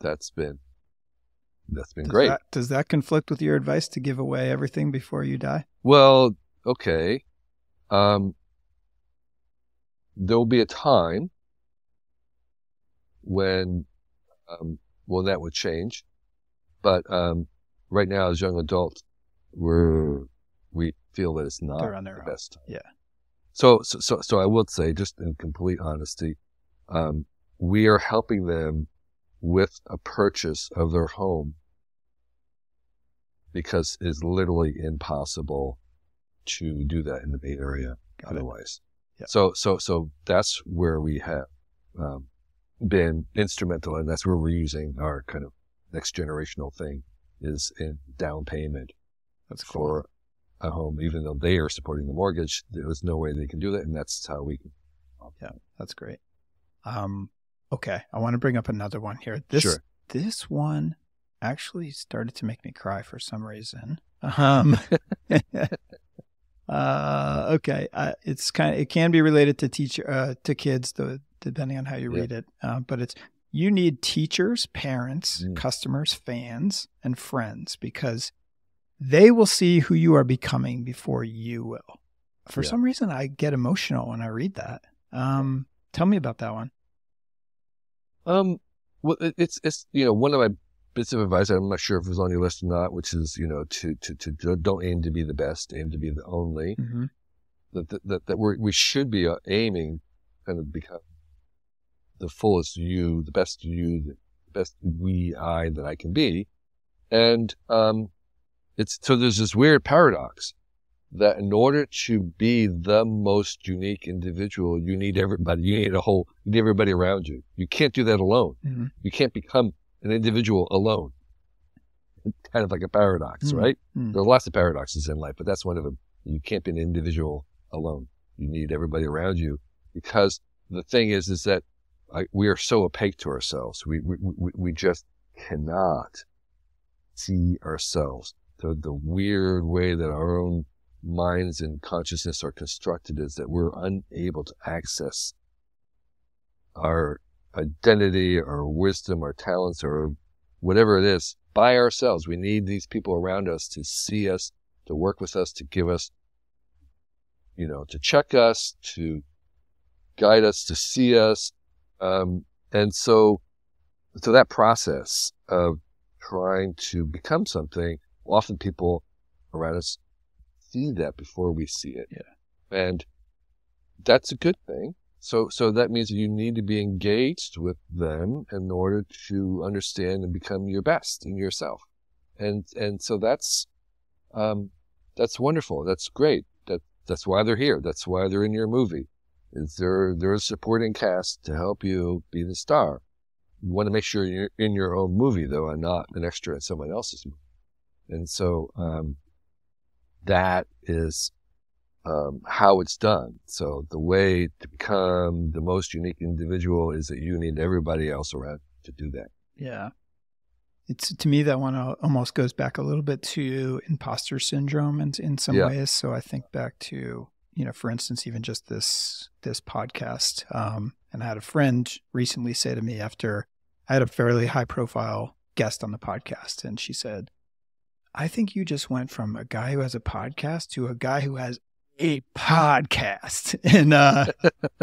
that's been, that's been does great. That, does that conflict with your advice to give away everything before you die? Well, okay. Um, There will be a time when, um, well, that would change. But um, right now, as young adults, we're we feel that it's not the best time. Yeah. So, so, so, so I would say, just in complete honesty, um, we are helping them with a purchase of their home because it's literally impossible to do that in the Bay Area Got otherwise. Yeah. So, so, so that's where we have um, been instrumental, and that's where we're using our kind of next generational thing is in down payment. That's cool. For a home, even though they are supporting the mortgage, there was no way they can do that, and that's how we can. Yeah, that's great. Um, okay, I want to bring up another one here. This sure. this one actually started to make me cry for some reason. Um, uh, okay, uh, it's kind of it can be related to teacher uh, to kids, the, depending on how you yeah. read it. Uh, but it's you need teachers, parents, mm. customers, fans, and friends, because they will see who you are becoming before you will. For yeah. some reason, I get emotional when I read that. Um, tell me about that one. Um, well, it's, it's, you know, one of my bits of advice, I'm not sure if it was on your list or not, which is, you know, to, to, to don't aim to be the best, aim to be the only. Mm-hmm. That, that, that we're, we should be aiming kind of become the fullest you, the best you, the best we, I that I can be. And, um, it's, so there's this weird paradox that in order to be the most unique individual, you need everybody. You need a whole, you need everybody around you. You can't do that alone. Mm-hmm. You can't become an individual alone. It's kind of like a paradox, mm-hmm. right? Mm-hmm. There are lots of paradoxes in life, but that's one of them. You can't be an individual alone. You need everybody around you, because the thing is, is that I, we are so opaque to ourselves. We, we, we, we just cannot see ourselves. The, the weird way that our own minds and consciousness are constructed is that we're unable to access our identity, our wisdom, our talents, or whatever it is by ourselves. We need these people around us to see us, to work with us, to give us, you know, to check us, to guide us, to see us. Um, and so, so that process of trying to become something, often people around us see that before we see it. Yeah. And that's a good thing. So, so that means you need to be engaged with them in order to understand and become your best in yourself. And, and so that's, um, that's wonderful. That's great. That, that's why they're here. That's why they're in your movie. Is there, they're a supporting cast to help you be the star. You want to make sure you're in your own movie though, and not an extra in someone else's movie. And so, um, that is, um, how it's done. So the way to become the most unique individual is that you need everybody else around to do that. Yeah. It's, to me, that one almost goes back a little bit to imposter syndrome in, in some yeah. ways. So I think back to, you know, for instance, even just this, this podcast, um, and I had a friend recently say to me after I had a fairly high profile guest on the podcast, and she said, I think you just went from a guy who has a podcast to a guy who has a podcast. And uh,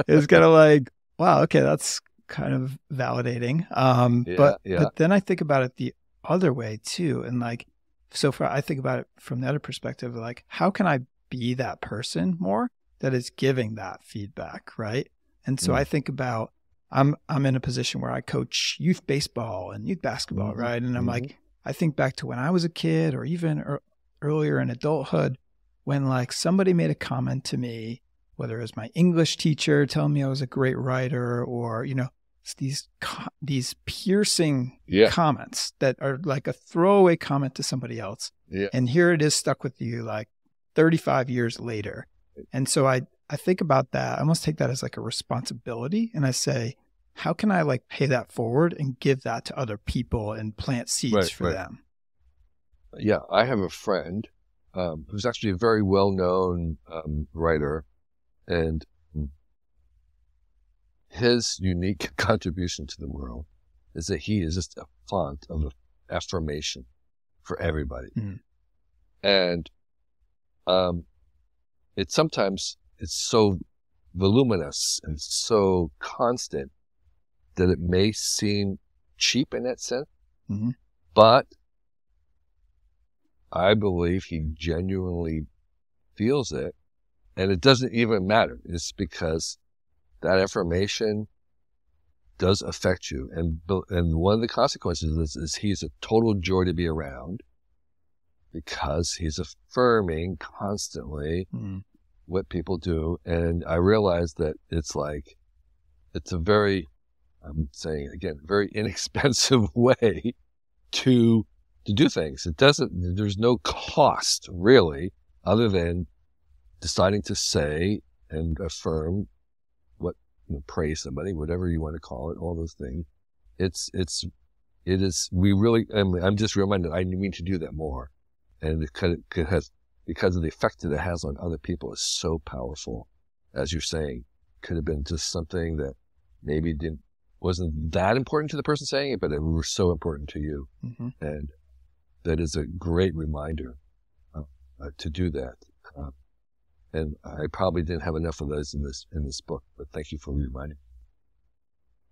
it was kind of like, wow, okay, that's kind of validating. Um, yeah, but, yeah. but then I think about it the other way too. And like, so far I think about it from the other perspective, like, how can I be that person more that is giving that feedback, right? And so mm. I think about, I'm, I'm in a position where I coach youth baseball and youth basketball, mm-hmm. right? And I'm mm-hmm. like, I think back to when I was a kid or even er earlier in adulthood, when like somebody made a comment to me, whether it was my English teacher telling me I was a great writer, or, you know, these, co these piercing yeah. comments that are like a throwaway comment to somebody else. Yeah. And here it is stuck with you like thirty-five years later. And so I, I think about that. I almost take that as like a responsibility. And I say, how can I like pay that forward and give that to other people and plant seeds right, for right. them? Yeah. I have a friend, um, who's actually a very well-known, um, writer, and his unique contribution to the world is that he is just a font of affirmation for everybody. Mm. And, um, it's sometimes it's so voluminous and so constant that it may seem cheap in that sense, mm-hmm. but I believe he genuinely feels it, and it doesn't even matter. It's because that affirmation does affect you, and and one of the consequences is, is he's a total joy to be around, because he's affirming constantly mm. what people do. And I realized that it's like, it's a very, I'm saying again, very inexpensive way to to do things. It doesn't, there's no cost really, other than deciding to say and affirm what, you know, praise somebody, whatever you want to call it, all those things. It's, it's, it is, we really, I'm, I'm just reminded, I need to do that more. And it, could, it has, because of the effect that it has on other people is so powerful, as you're saying, could have been just something that maybe didn't, wasn't that important to the person saying it, but it was so important to you. Mm-hmm. And that is a great reminder uh, uh, to do that. Uh, and I probably didn't have enough of those in this, in this book, but thank you for reminding me.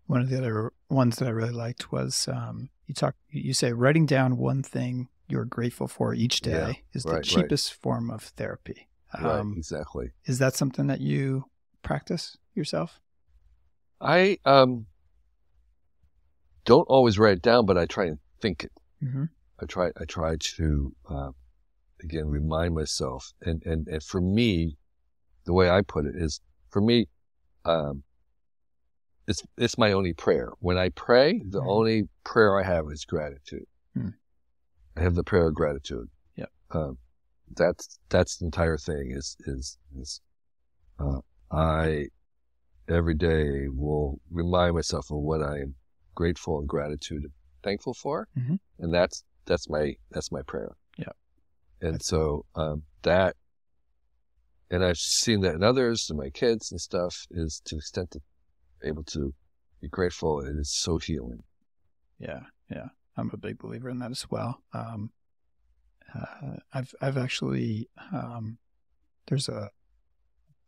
One of the other ones that I really liked was, um, you talk, you say writing down one thing you're grateful for each day yeah, is right, the cheapest right. form of therapy. Um, right, exactly. Is that something that you practice yourself? I, um, don't always write it down, but I try and think it. Mm-hmm. I try, I try to, uh, again, remind myself. And, and, and for me, the way I put it is, for me, um, it's, it's my only prayer. When I pray, the right. only prayer I have is gratitude. Hmm. I have the prayer of gratitude. Yeah. Um, that's, that's the entire thing is, is, is, uh, I every day will remind myself of what I'm grateful and gratitude thankful for. Mm-hmm. And that's, that's my, that's my prayer. Yeah. And that's so, um, that, and I've seen that in others and my kids and stuff is to the extent that they're able to be grateful. It is so healing. Yeah. Yeah. I'm a big believer in that as well. Um, uh, I've, I've actually, um, there's a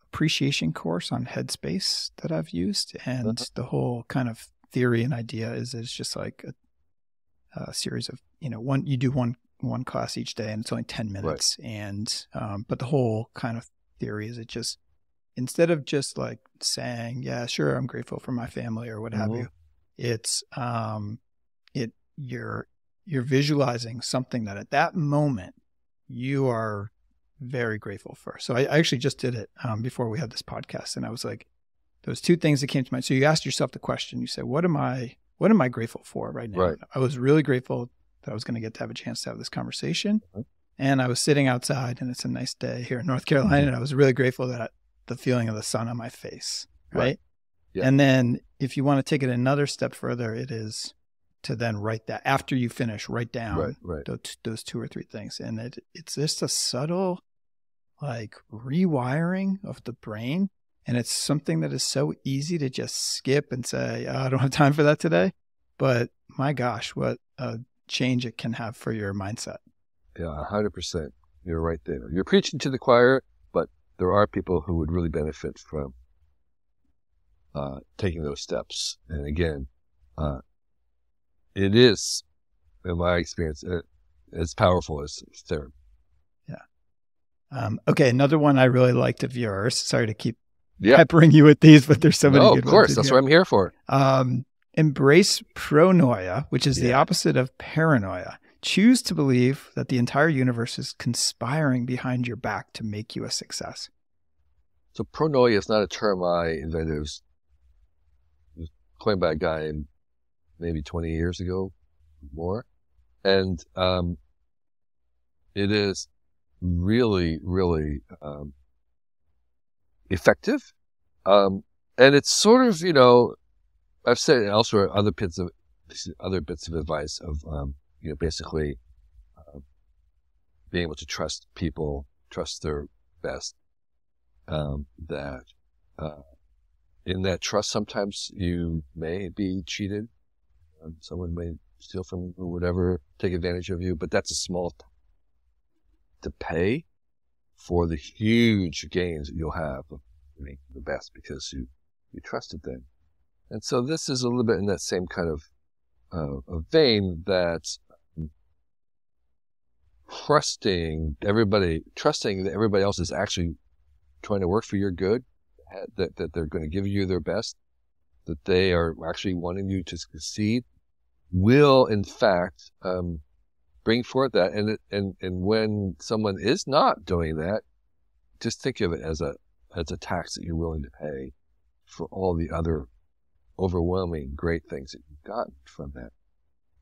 appreciation course on Headspace that I've used, and uh-huh. the whole kind of theory and idea is it's just like a, a series of, you know, one, you do one, one class each day and it's only ten minutes. Right. And, um, but the whole kind of theory is it just, instead of just like saying, yeah, sure, I'm grateful for my family or what mm-hmm. have you, it's, um, it, you're, you're visualizing something that at that moment you are very grateful for. So I, I actually just did it um, before we had this podcast. And I was like, those two things that came to mind. So you asked yourself the question, you said, what am I, what am I grateful for right now? Right. I was really grateful that I was going to get to have a chance to have this conversation. Mm-hmm. And I was sitting outside and it's a nice day here in North Carolina. Mm-hmm. And I was really grateful that I, the feeling of the sun on my face. Right. right. Yeah. And then if you want to take it another step further, it is to then write that after you finish, write down right, right. Those, those two or three things. And it, it's just a subtle like rewiring of the brain. And it's something that is so easy to just skip and say, oh, I don't have time for that today. But my gosh, what a change it can have for your mindset. Yeah, a hundred percent. You're right there. You're preaching to the choir, but there are people who would really benefit from uh, taking those steps. And again, uh, it is, in my experience, it, as powerful as therapy. Yeah. Um, okay, another one I really liked of yours. Sorry to keep yeah. peppering you with these, but there's so many no, good ones. Of course, that's what I'm here for. Um, embrace pronoia, which is yeah. the opposite of paranoia. Choose to believe that the entire universe is conspiring behind your back to make you a success. So pronoia is not a term I invented. It was coined by a guy maybe twenty years ago, more. And, um, it is really, really, um, effective. Um, and it's sort of, you know, I've said elsewhere, other bits of, other bits of advice of, um, you know, basically, uh, being able to trust people, trust their best, um, that, uh, in that trust, sometimes you may be cheated. Someone may steal from you or whatever, take advantage of you, but that's a small t- to pay for the huge gains that you'll have of being the best because you, you trusted them. And so this is a little bit in that same kind of, uh, of vein that trusting everybody, trusting that everybody else is actually trying to work for your good, that, that they're going to give you their best, that they are actually wanting you to succeed, will in fact um, bring forth that. And it, and and when someone is not doing that, just think of it as a as a tax that you're willing to pay for all the other overwhelming great things that you've gotten from that.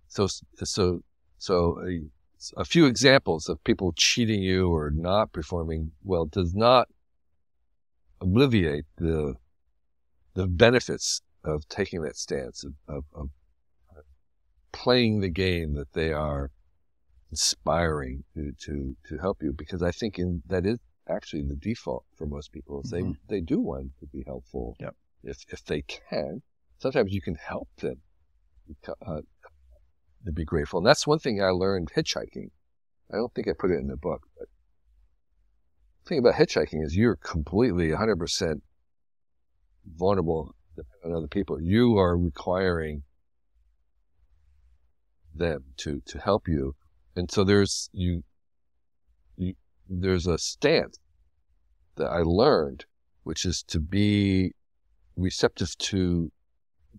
So so so a, a few examples of people cheating you or not performing well does not obliviate the the benefits of taking that stance, of, of, of playing the game that they are inspiring to, to, to help you. Because I think in, that is actually the default for most people. Is mm-hmm. They they do want to be helpful yep. if if they can. Sometimes you can help them uh, to be grateful. And that's one thing I learned hitchhiking. I don't think I put it in the book, but the thing about hitchhiking is you're completely one hundred percent vulnerable on other people. You are requiring them to, to help you. And so there's you, you there's a stance that I learned, which is to be receptive to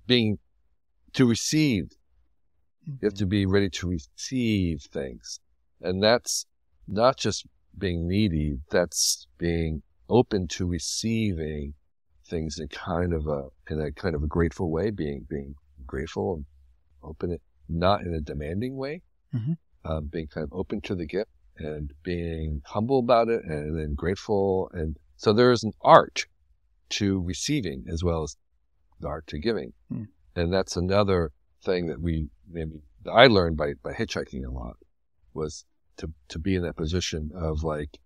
being to receive. You have to be ready to receive things. And that's not just being needy, that's being open to receiving things in kind of a in a kind of a grateful way, being being grateful and open, not in a demanding way, mm-hmm. um, being kind of open to the gift and being humble about it and then grateful. And so there is an art to receiving as well as the art to giving. Mm. And that's another thing that we maybe that I learned by, by hitchhiking a lot was to to be in that position of like,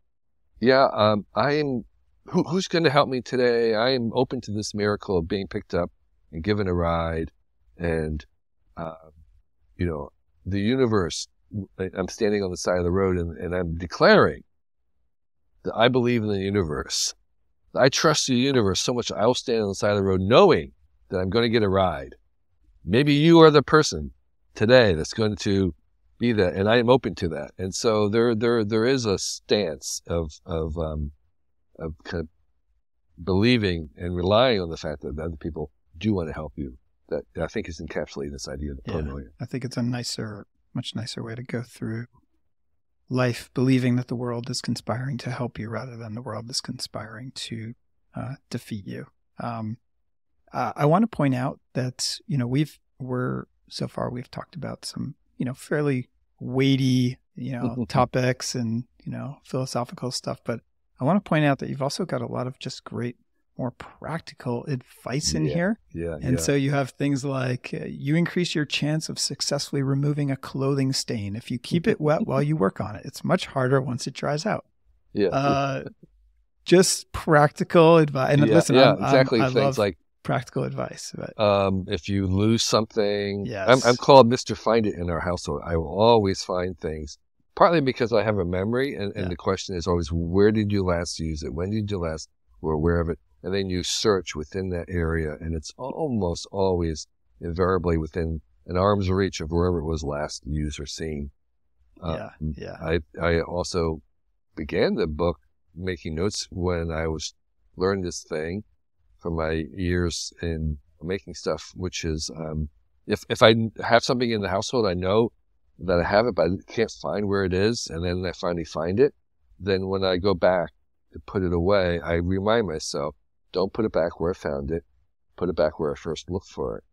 yeah, um, I am. Who, who's going to help me today? I am open to this miracle of being picked up and given a ride, and uh, you know, the universe. I'm standing on the side of the road, and, and I'm declaring that I believe in the universe. I trust the universe so much. I will stand on the side of the road, knowing that I'm going to get a ride. Maybe you are the person today that's going to be that, and I am open to that. And so there, there, there is a stance of of um, of kind of believing and relying on the fact that other people do want to help you. That I think is encapsulating this idea of the paranoia. Yeah, I think it's a nicer, much nicer way to go through life, believing that the world is conspiring to help you rather than the world is conspiring to uh, defeat you. Um, uh, I want to point out that, you know, we've, we're, so far we've talked about some, you know, fairly weighty, you know, topics and, you know, philosophical stuff, but I want to point out that you've also got a lot of just great, more practical advice in yeah, here. Yeah, and yeah. so you have things like uh, you increase your chance of successfully removing a clothing stain if you keep it wet while you work on it. It's much harder once it dries out. Yeah. Uh, just practical advice. And yeah, listen, yeah, I'm, exactly. I'm, I things love like practical advice. But um, if you lose something, yes. I'm, I'm called Mister Find It in our household. I will always find things. Partly because I have a memory, and, and yeah. the question is always, where did you last use it? When did you last were aware of it? And then you search within that area, and it's almost always invariably within an arm's reach of wherever it was last used or seen. Uh, yeah, yeah. I, I also began the book making notes when I was learning this thing from my years in making stuff, which is um, if if I have something in the household, I know that I have it, but I can't find where it is, and then I finally find it. Then when I go back to put it away, I remind myself, don't put it back where I found it. Put it back where I first looked for it.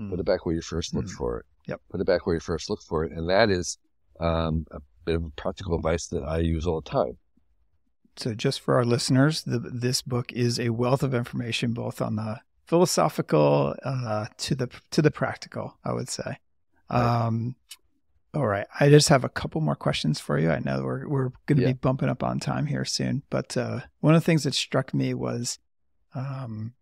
Mm. Put it back where you first looked mm. for it. Yep. Put it back where you first looked for it. And that is um, a bit of practical advice that I use all the time. So just for our listeners, the, this book is a wealth of information, both on the philosophical uh, to the to the practical, I would say. Right. Um All right. I just have a couple more questions for you. I know we're, we're going to yeah. be bumping up on time here soon, but uh, one of the things that struck me was um,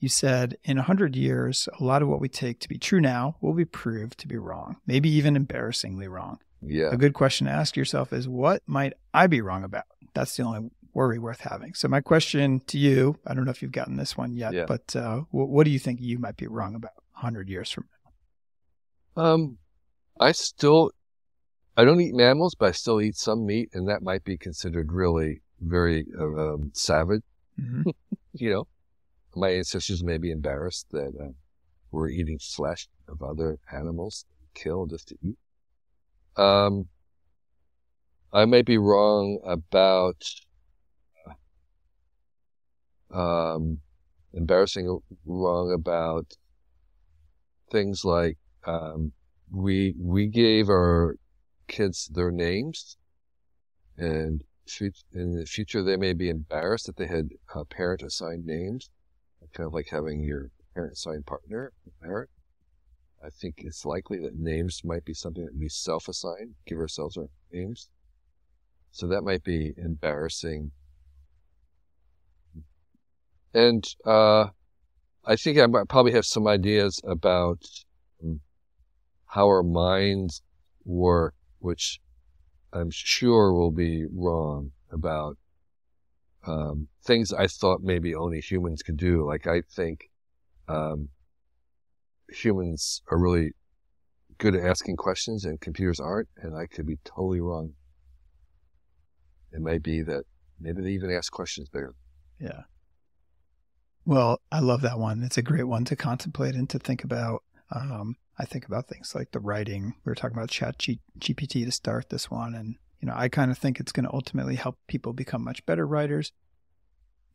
you said in a hundred years, a lot of what we take to be true now will be proved to be wrong, maybe even embarrassingly wrong. Yeah. A good question to ask yourself is, what might I be wrong about? That's the only worry worth having. So my question to you, I don't know if you've gotten this one yet, yeah. but uh, what, what do you think you might be wrong about a hundred years from now? Um. I still, I don't eat mammals, but I still eat some meat, and that might be considered really very uh, um, savage. Mm-hmm. You know, my ancestors may be embarrassed that uh, we're eating flesh of other animals, killed just to eat. Um, I may be wrong about um, embarrassing wrong about things like um, we we gave our kids their names, and in the future they may be embarrassed that they had a parent assigned names, kind of like having your parent assigned partner parent. I think it's likely that names might be something that we self-assign, give ourselves our names. So that might be embarrassing. And uh, I think I might probably have some ideas about um, how our minds work, which I'm sure will be wrong about um, things I thought maybe only humans could do. Like I think um, humans are really good at asking questions and computers aren't, and I could be totally wrong. It might be that maybe they even ask questions better. Yeah. Well, I love that one. It's a great one to contemplate and to think about. Um, I think about things like the writing. We were talking about Chat G P T to start this one. And, you know, I kind of think it's going to ultimately help people become much better writers.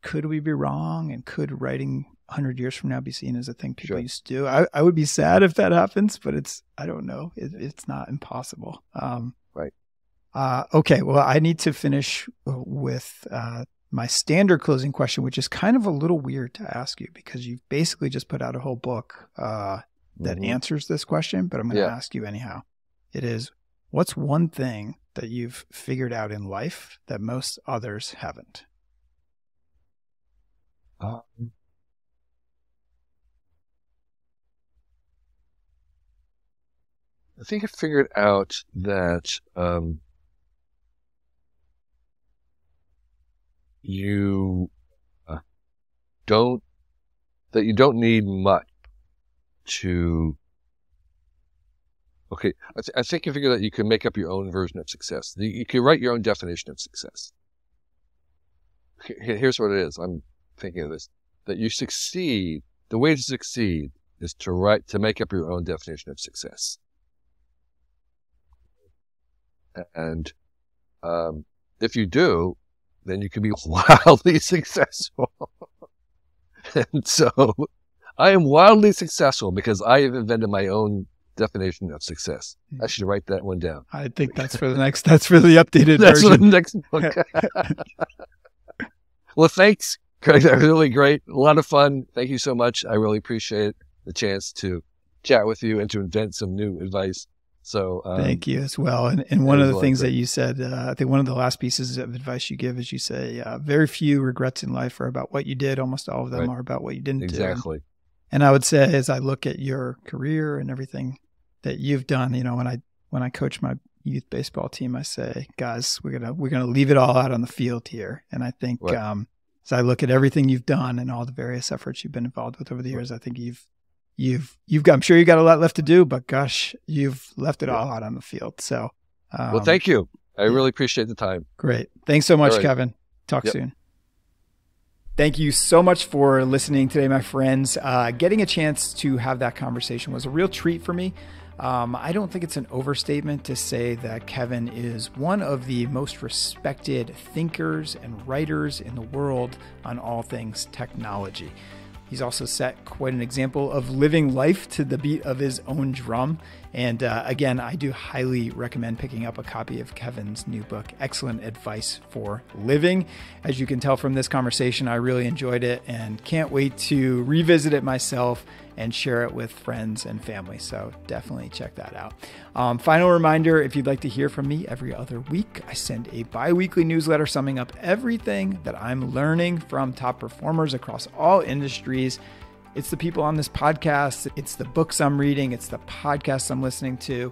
Could we be wrong? And could writing a hundred years from now be seen as a thing people sure. used to do? I, I would be sad if that happens, but it's, I don't know. It, it's not impossible. Um, right. Uh, okay. Well, I need to finish with uh, my standard closing question, which is kind of a little weird to ask you because you've basically just put out a whole book uh, that mm-hmm. answers this question, but I'm going to yeah. ask you anyhow. It is, what's one thing that you've figured out in life that most others haven't? Um, I think I figured out that um, you uh, don't that you don't need much to. Okay, I, th I think I figured that you can make up your own version of success. You, you can write your own definition of success. Here's what it is. I'm thinking of this: that you succeed. The way to succeed is to write to make up your own definition of success. And um, if you do, then you can be wildly successful. And so I am wildly successful because I have invented my own definition of success. I should write that one down. I think that's for the next, that's for the updated that's version. That's for the next book. Well, thanks, Greg. That was really great. A lot of fun. Thank you so much. I really appreciate the chance to chat with you and to invent some new advice. So um, thank you as well. And, and one of the things that you said, uh, I think one of the last pieces of advice you give is you say, uh, very few regrets in life are about what you did. Almost all of them right. are about what you didn't exactly. do. Exactly. And I would say, as I look at your career and everything that you've done, you know, when I, when I coach my youth baseball team, I say, guys, we're going to, we're going to leave it all out on the field here. And I think, right. um, as I look at everything you've done and all the various efforts you've been involved with over the years, right. I think you've, You've, you've got, I'm sure you got a lot left to do, but gosh, you've left it yeah. all out on the field. So, um, well, thank you. I yeah. really appreciate the time. Great. Thanks so much, right. Kevin. Talk yep. soon. Thank you so much for listening today, my friends. Uh, getting a chance to have that conversation was a real treat for me. Um, I don't think it's an overstatement to say that Kevin is one of the most respected thinkers and writers in the world on all things technology. He's also set quite an example of living life to the beat of his own drum. And uh, again, I do highly recommend picking up a copy of Kevin's new book, Excellent Advice for Living. As you can tell from this conversation, I really enjoyed it and can't wait to revisit it myself and share it with friends and family. So definitely check that out. Um, final reminder, if you'd like to hear from me every other week, I send a bi-weekly newsletter summing up everything that I'm learning from top performers across all industries. It's the people on this podcast. It's the books I'm reading. It's the podcasts I'm listening to.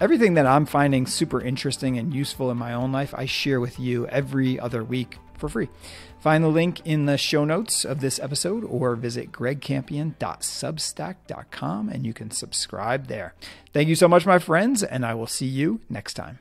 Everything that I'm finding super interesting and useful in my own life, I share with you every other week for free. Find the link in the show notes of this episode or visit greg campion dot substack dot com and you can subscribe there. Thank you so much, my friends, and I will see you next time.